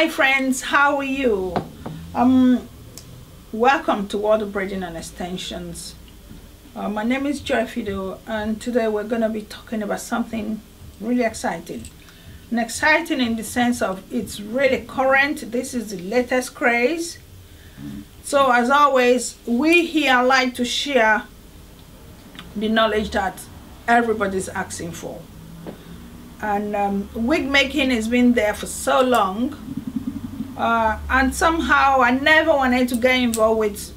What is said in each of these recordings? Hi friends, how are you? Welcome to World of Braiding and Extensions. My name is Joy Fido, and today we're going to be talking about something really exciting. And exciting in the sense of it's really current. This is the latest craze. So as always, we here like to share the knowledge that everybody's asking for. And wig making has been there for so long, and somehow I never wanted to get involved with,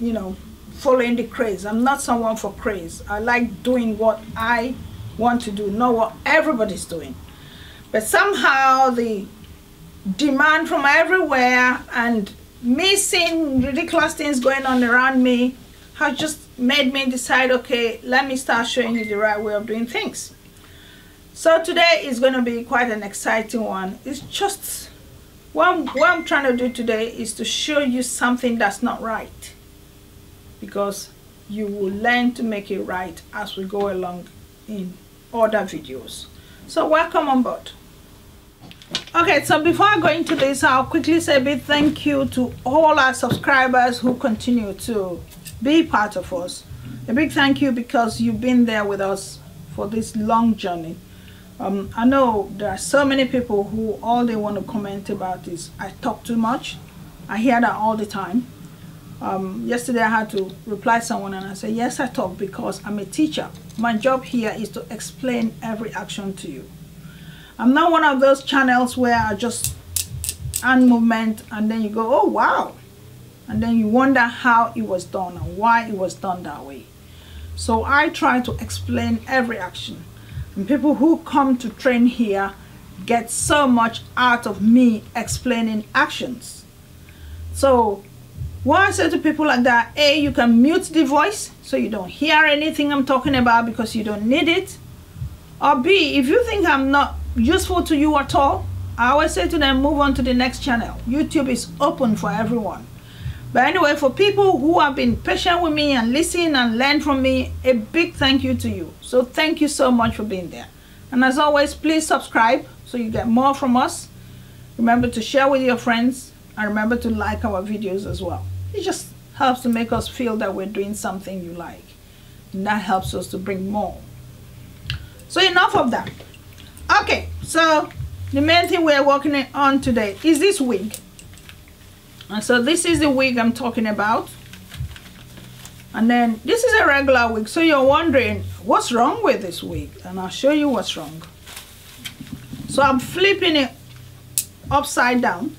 you know, following the craze. I'm not someone for craze. I like doing what I want to do, not what everybody's doing. But somehow the demand from everywhere and me seeing ridiculous things going on around me has just made me decide, okay, let me start showing you the right way of doing things. So today is going to be quite an exciting one. It's just, what I'm trying to do today is to show you something that's not right. Because you will learn to make it right as we go along in other videos. So welcome on board. Okay, so before I go into this, I'll quickly say a big thank you to all our subscribers who continue to be part of us. A big thank you because you've been there with us for this long journey. I know there are so many people who all they want to comment about is I talk too much. I hear that all the time. Yesterday I had to reply someone and I said, yes, I talk because I'm a teacher. My job here is to explain every action to you. I'm not one of those channels where I just hand movement and then you go, oh wow. And then you wonder how it was done and why it was done that way. So I try to explain every action. And people who come to train here get so much out of me explaining actions. So what I say to people like that, A, you can mute the voice so you don't hear anything I'm talking about because you don't need it. Or B, if you think I'm not useful to you at all, I always say to them, move on to the next channel. YouTube is open for everyone. But anyway, for people who have been patient with me and listen and learn from me, a big thank you to you. So thank you so much for being there. And as always, please subscribe so you get more from us. Remember to share with your friends and remember to like our videos as well. It just helps to make us feel that we're doing something you like. And that helps us to bring more. So enough of that. Okay, so the main thing we're working on today is this wig. And so this is the wig I'm talking about. And then this is a regular wig. So you're wondering, what's wrong with this wig? And I'll show you what's wrong. So I'm flipping it upside down.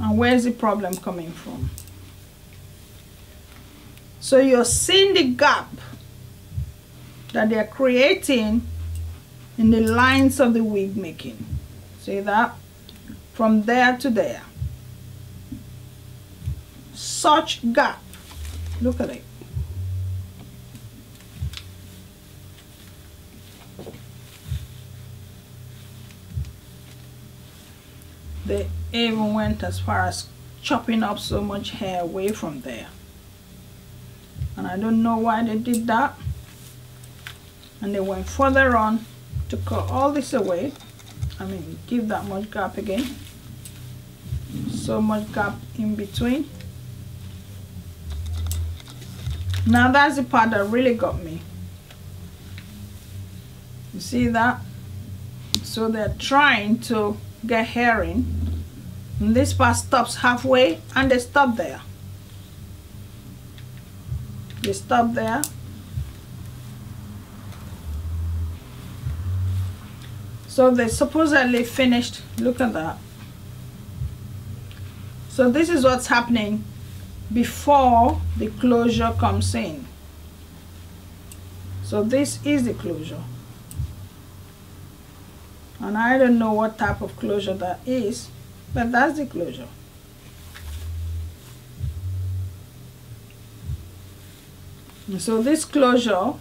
And where's the problem coming from? So you're seeing the gap that they're creating in the lines of the wig making. See that? From there to there, such gap, look at it. They even went as far as chopping up so much hair away from there. And I don't know why they did that. And they went further on to cut all this away. I mean, give that much gap again. So much gap in between. Now that's the part that really got me. You see that? So they're trying to get hair in. And this part stops halfway and they stop there. They stop there. So they supposedly finished, look at that. So this is what's happening before the closure comes in. So this is the closure. And I don't know what type of closure that is, but that's the closure. And so this closure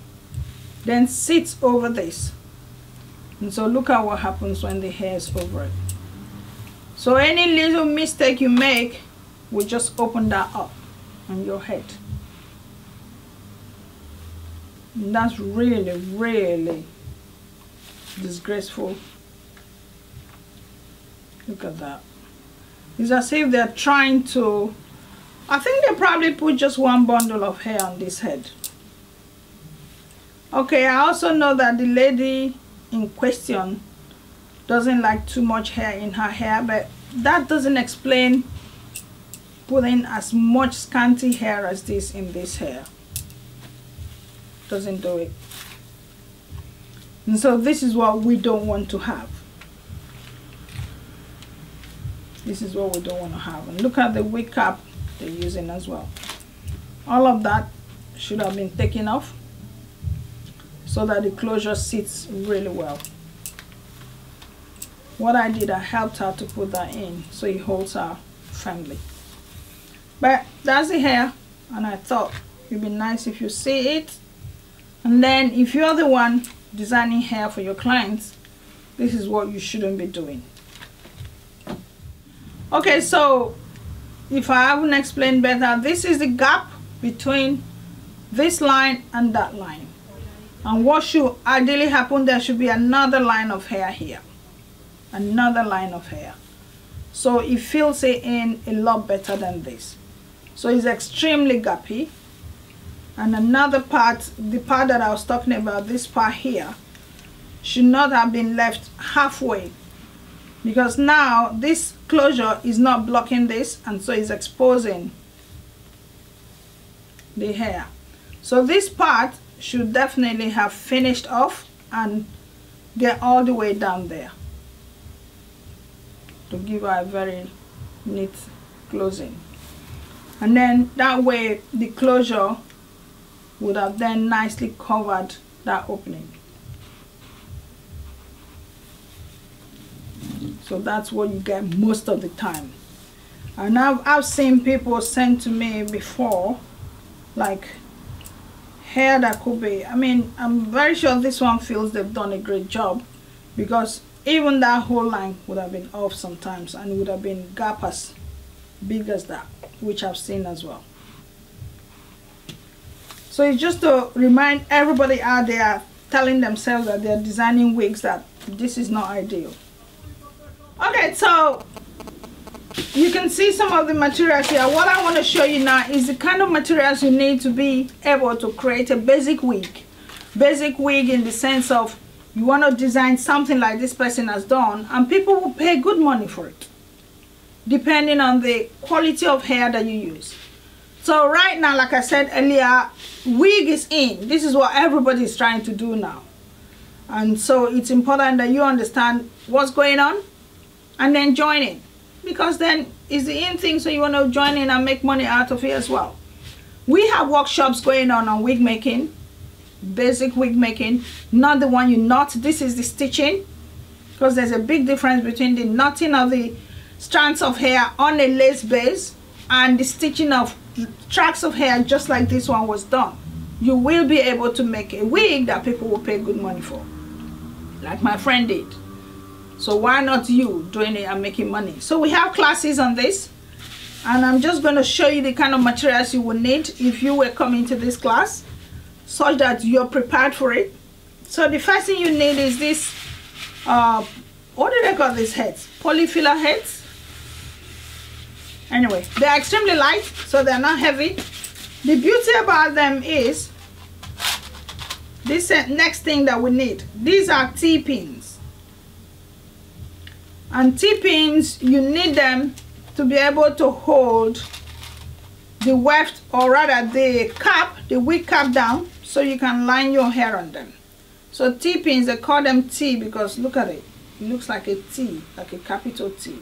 then sits over this. And so look at what happens when the hair is over it. So any little mistake you make will just open that up on your head. And that's really, really disgraceful Look at that. It's as if they're trying to, I think they probably put just one bundle of hair on this head. Okay, I also know that the lady in question doesn't like too much hair in her hair, but that doesn't explain putting as much scanty hair as this in this hair. Doesn't do it. And so this is what we don't want to have. This is what we don't want to have. And look at the wig cap they're using as well. All of that should have been taken off so that the closure sits really well. What I did, I helped her to put that in so it holds her firmly. But that's the hair, and I thought it'd be nice if you see it. And then if you're the one designing hair for your clients, this is what you shouldn't be doing. Okay, so if I haven't explained better, this is the gap between this line and that line. And what should ideally happen, there should be another line of hair here. Another line of hair. So it fills it in a lot better than this. So it's extremely gappy. And another part, the part that I was talking about, this part here, should not have been left halfway. Because now this closure is not blocking this, and so it's exposing the hair. So this part should definitely have finished off and get all the way down there to give her a very neat closing. And then that way the closure would have then nicely covered that opening. So that's what you get most of the time. And I've seen people send to me before, like hair that could be, I mean, I'm very sure this one feels they've done a great job, because even that whole line would have been off sometimes and would have been gap as big as that, which I've seen as well. So it's just to remind everybody out there telling themselves that they're designing wigs that this is not ideal. Okay, so you can see some of the materials here. What I want to show you now is the kind of materials you need to be able to create a basic wig. Basic wig in the sense of you want to design something like this person has done, and people will pay good money for it, depending on the quality of hair that you use. So right now, like I said earlier, wig is in. This is what everybody is trying to do now. And so it's important that you understand what's going on, and then join in, because then it's the in thing, so you want to join in and make money out of it as well. We have workshops going on wig making, basic wig making, not the one you knot. This is the stitching, because there's a big difference between the knotting of the strands of hair on a lace base and the stitching of tracks of hair just like this one was done. You will be able to make a wig that people will pay good money for, like my friend did. So why not you doing it and making money? So we have classes on this, and I'm just going to show you the kind of materials you will need if you were coming to this class, so that you're prepared for it. So the first thing you need is this, what do they call these heads? Polyfiller heads? Anyway, they're extremely light, so they're not heavy. The beauty about them is this next thing that we need. These are T-pins. And T-pins, you need them to be able to hold the weft, or rather the cap, the wig cap down, so you can line your hair on them. So T-pins, they call them T because look at it. It looks like a T, like a capital T.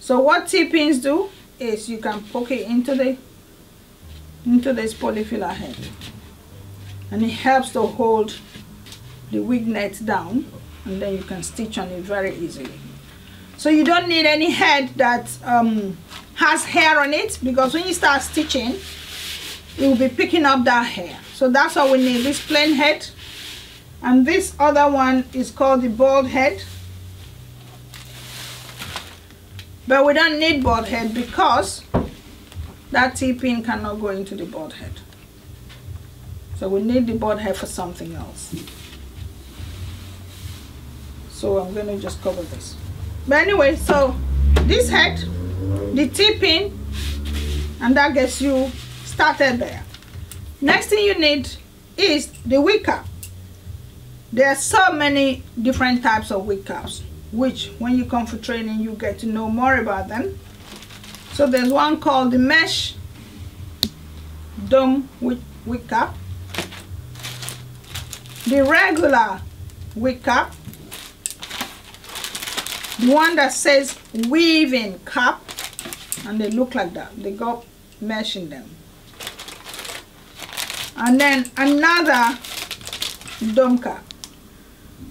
So what T-pins do is you can poke it into this polyfiller head. And it helps to hold the wig net down. And then you can stitch on it very easily. So you don't need any head that has hair on it, because when you start stitching, it will be picking up that hair. So that's what we need, this plain head. And this other one is called the bald head. But we don't need bald head because that T-pin cannot go into the bald head. So we need the bald head for something else. So I'm going to just cover this. But anyway, so this head, the T-pin, and that gets you started there. Next thing you need is the wig cap. There are so many different types of wig caps, which when you come for training, you get to know more about them. So there's one called the mesh dome wig cap, the regular wig cap, the one that says weaving cap, and they look like that. They got mesh in them. And then another dome cap.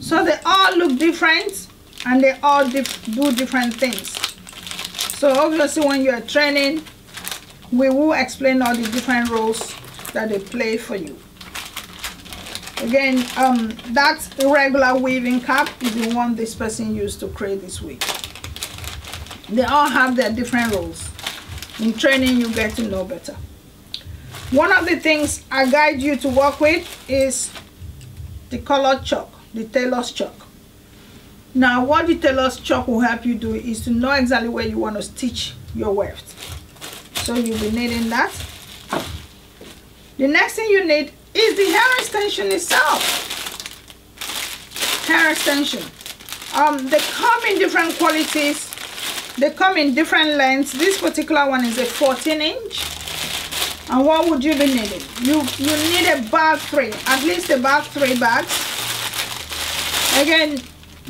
So they all look different and they all do different things. So obviously when you are training, we will explain all the different roles that they play for you. Again, that irregular weaving cap is the one this person used to create this wig. They all have their different roles. In training, you get to know better. One of the things I guide you to work with is the colored chalk, the tailor's chalk. Now, what the tailor's chalk will help you do is to know exactly where you want to stitch your weft. So you'll be needing that. The next thing you need is the hair extension itself. Hair extension. They come in different qualities. They come in different lengths. This particular one is a 14-inch. And what would you be needing? You need a bag tray, at least about 3 bags. Again,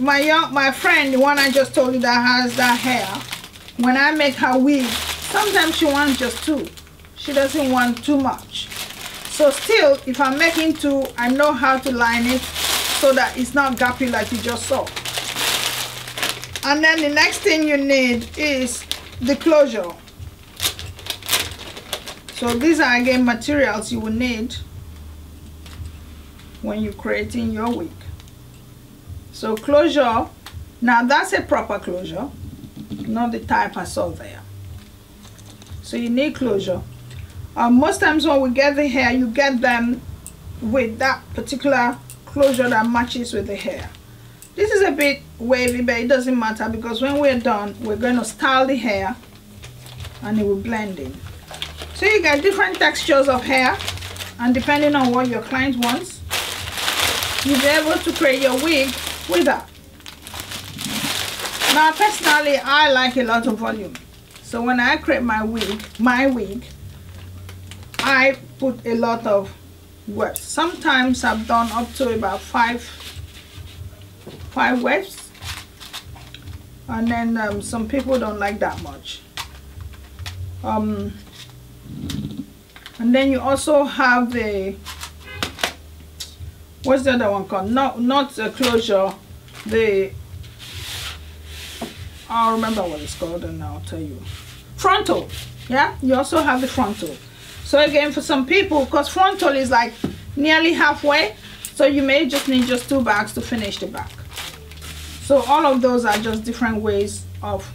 my friend, the one I just told you that has that hair, when I make her weave, sometimes she wants just 2. She doesn't want too much. So still, if I'm making 2, I know how to line it so that it's not gappy like you just saw. And then the next thing you need is the closure. So these are again materials you will need when you're creating your wig. So closure, now that's a proper closure, not the type I saw there. So you need closure. Most times when we get the hair, you get them with that particular closure that matches with the hair. This is a bit wavy, but it doesn't matter because when we're done, we're going to style the hair and it will blend in. So you get different textures of hair, and depending on what your client wants, you'll be able to create your wig with that. Now, personally, I like a lot of volume. So when I create my wig, I put a lot of wefts. Sometimes I've done up to about 5 wefts, and then some people don't like that much. And then you also have the, what's the other one called? Not the closure. I'll remember what it's called and I'll tell you. Frontal. Yeah, you also have the frontal. So again, for some people, because frontal is like nearly halfway, so you may just need just 2 bags to finish the back. So all of those are just different ways of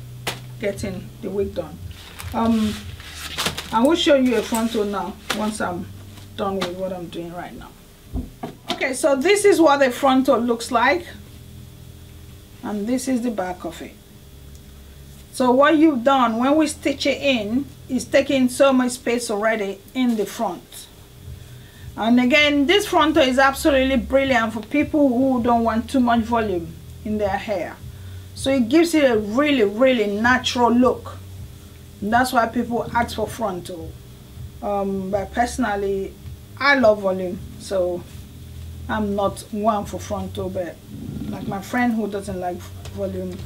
getting the wig done. I will show you a frontal now once I'm done with what I'm doing right now. Okay, so this is what the frontal looks like, and this is the back of it. So what you've done when we stitch it in is taking so much space already in the front. And again, this frontal is absolutely brilliant for people who don't want too much volume in their hair. So it gives it a really, really natural look. And that's why people ask for frontal. But personally, I love volume, so I'm not one for frontal, but like my friend who doesn't like volume,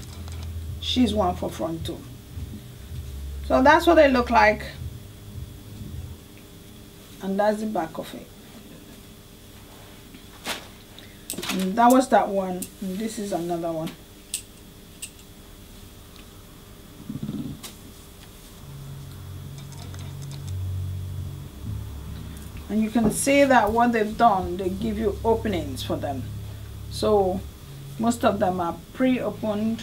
she's one for frontal. So that's what they look like. And that's the back of it. And that was that one. And this is another one. And you can see that what they've done, they give you openings for them. So most of them are pre-opened,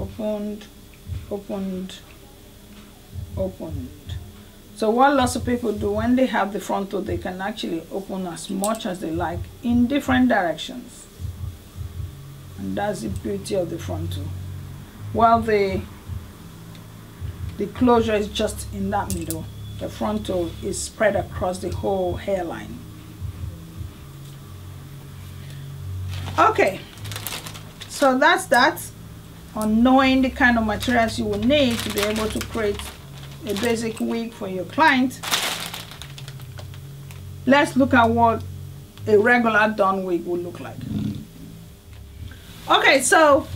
opened. So what lots of people do when they have the frontal, they can actually open as much as they like in different directions. and that's the beauty of the frontal, while the closure is just in that middle. The frontal is spread across the whole hairline. Okay, so that's that, on knowing the kind of materials you will need to be able to create a basic wig for your client. Let's look at what a regular done wig will look like. Okay, so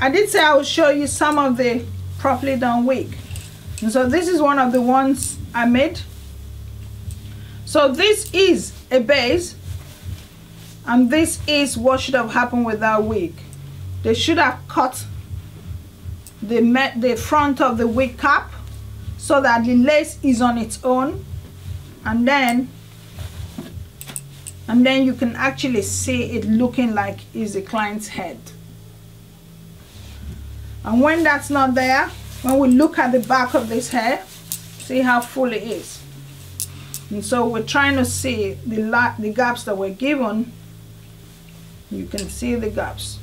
I did say I will show you some of the properly done wig. And so this is one of the ones I made. So this is a base, and this is what should have happened with that wig. They should have cut the front of the wig cap so that the lace is on its own, and then you can actually see it looking like is the client's head. And when that's not there, when we look at the back of this hair, see how full it is. And so we're trying to see the gaps that were given. You can see the gaps.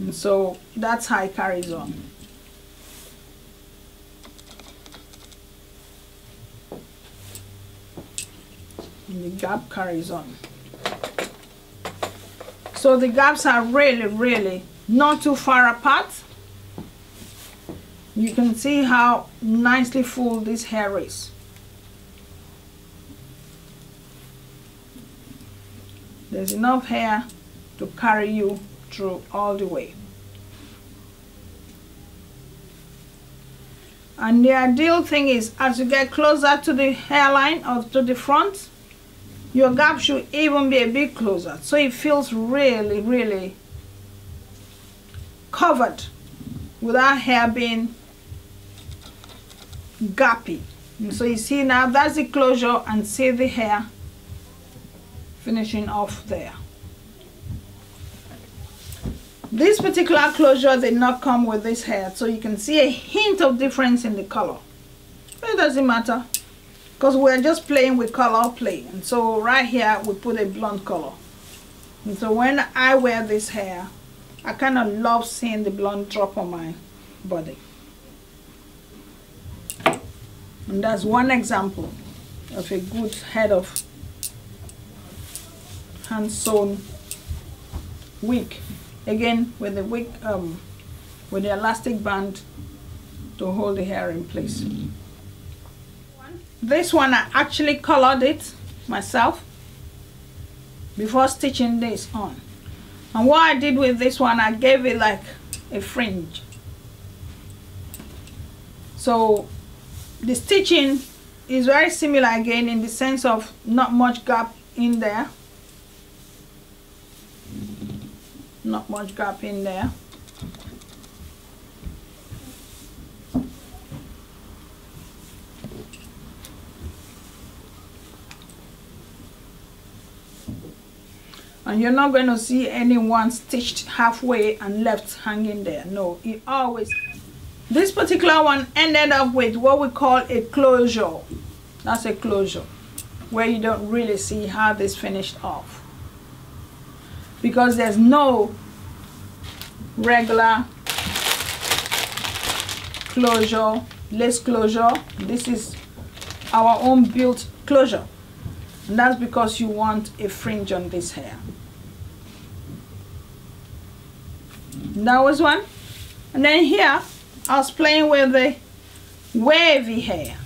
And so that's how it carries on. And the gap carries on. So the gaps are really, really not too far apart. You can see how nicely full this hair is. There's enough hair to carry you through all the way. And the ideal thing is, as you get closer to the hairline or to the front, your gap should even be a bit closer, so it feels really, really covered without hair being gappy. And so you see now that's the closure, and see the hair finishing off there. This particular closure did not come with this hair, so you can see a hint of difference in the color. But it doesn't matter, because we're just playing with color play. And so right here we put a blonde color. And so when I wear this hair, I kind of love seeing the blonde drop on my body. And that's one example of a good head of hand sewn wig. Again with the wig, with the elastic band to hold the hair in place. This one, I actually colored it myself before stitching this on. And what I did with this one, I gave it like a fringe. So the stitching is very similar again, in the sense of not much gap in there. Not much gap in there. And you're not going to see anyone stitched halfway and left hanging there. No, it always... This particular one ended up with what we call a closure. That's a closure, where you don't really see how this finished off, because there's no regular closure, lace closure. This is our own built closure. And that's because you want a fringe on this hair. And that was one. And then here, I was playing with the wavy hair.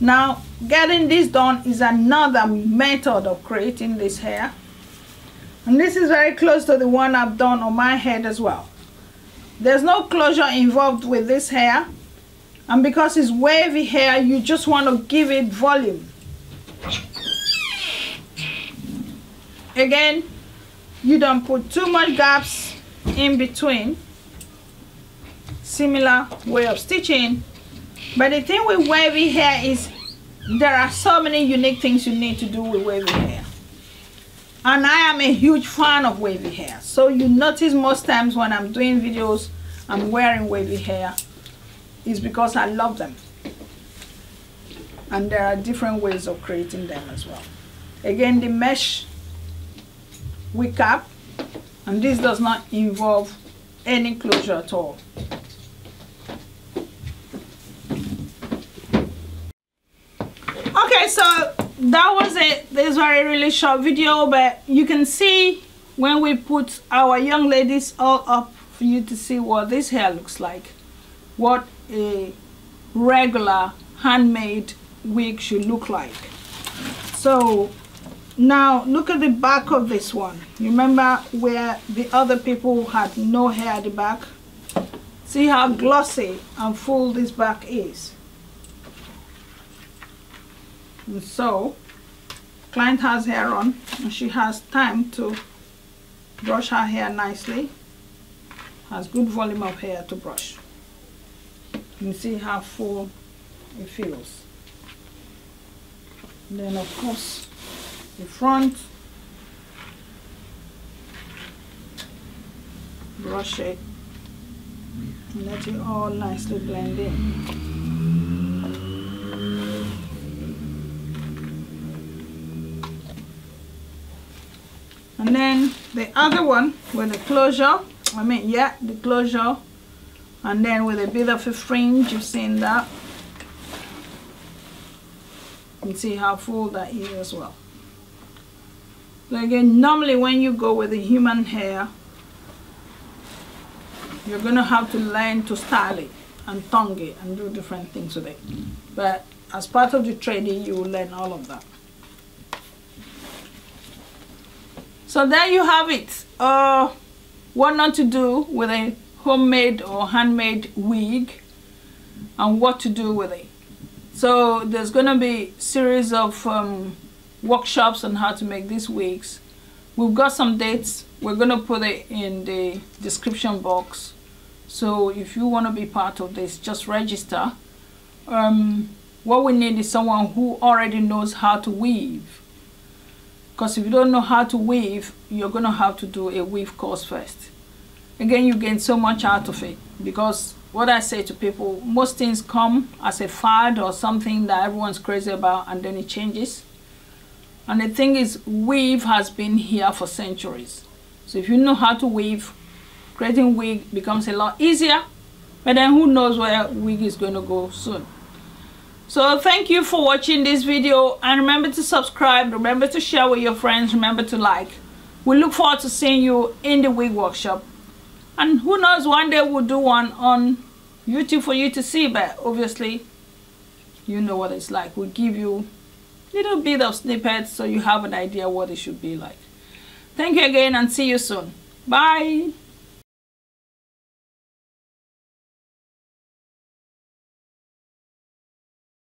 Now, getting this done is another method of creating this hair. And this is very close to the one I've done on my head as well. There's no closure involved with this hair. And because it's wavy hair, you just want to give it volume. Again, you don't put too much gaps in between. Similar way of stitching. But the thing with wavy hair is there are so many unique things you need to do with wavy hair. And I am a huge fan of wavy hair. So you notice most times when I'm doing videos, I'm wearing wavy hair. It's because I love them. And there are different ways of creating them as well. Again, the mesh we cap, and this does not involve any closure at all. Okay, so that was it. This was a really short video, but you can see when we put our young ladies all up for you to see what this hair looks like, what a regular handmade wig should look like. So now look at the back of this one. Remember where the other people had no hair at the back? See how glossy and full this back is. And so client has hair on and she has time to brush her hair nicely, has good volume of hair to brush. You see how full it feels. And then of course the front, brush it and let it all nicely blend in. And then the other one with the closure, the closure, and then with a bit of a fringe, you've seen that. You can see how full that is as well. So again, normally when you go with the human hair, you're going to have to learn to style it and tongue it and do different things with it. But as part of the training, you will learn all of that. So there you have it. What not to do with a homemade or handmade wig and what to do with it. So there's going to be a series of workshops on how to make these wigs. We've got some dates. We're going to put it in the description box. So if you want to be part of this, just register. What we need is someone who already knows how to weave. Because if you don't know how to weave, you're going to have to do a weave course first. Again, you gain so much out of it, because what I say to people, most things come as a fad or something that everyone's crazy about, and then it changes. And the thing is, weave has been here for centuries. So if you know how to weave, creating wig becomes a lot easier. But then who knows where wig is going to go soon. So thank you for watching this video, and remember to subscribe, remember to share with your friends, remember to like. We look forward to seeing you in the wig workshop. And who knows, one day we'll do one on YouTube for you to see, but obviously you know what it's like. We'll give you a little bit of snippets so you have an idea what it should be like. Thank you again and see you soon. Bye.